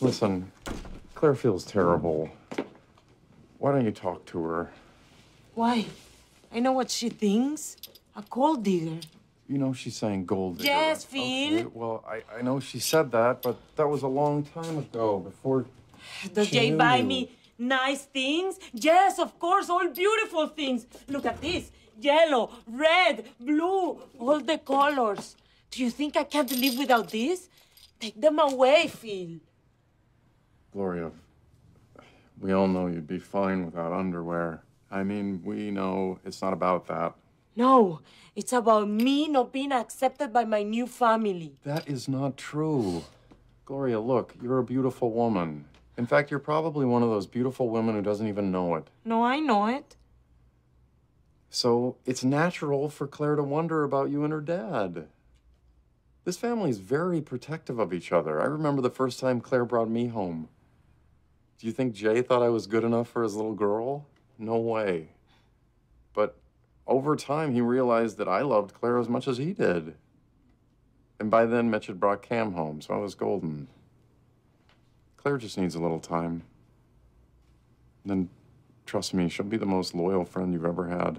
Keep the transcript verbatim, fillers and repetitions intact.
Listen, Claire feels terrible. Why don't you talk to her? Why? I know what she thinks. A gold digger. You know she's saying gold digger. Yes, Phil. Okay. Well, I, I know she said that, but that was a long time ago, before Does Jay buy me nice things? Yes, of course, all beautiful things. Look at this. Yellow, red, blue, all the colors. Do you think I can't live without this? Take them away, Phil. Gloria, we all know you'd be fine without underwear. I mean, we know it's not about that. No, it's about me not being accepted by my new family. That is not true. Gloria, look, you're a beautiful woman. In fact, you're probably one of those beautiful women who doesn't even know it. No, I know it. So it's natural for Claire to wonder about you and her dad. This family is very protective of each other. I remember the first time Claire brought me home. Do you think Jay thought I was good enough for his little girl? No way. But over time, he realized that I loved Claire as much as he did. And by then, Mitch had brought Cam home, so I was golden. Claire just needs a little time. Then, trust me, she'll be the most loyal friend you've ever had.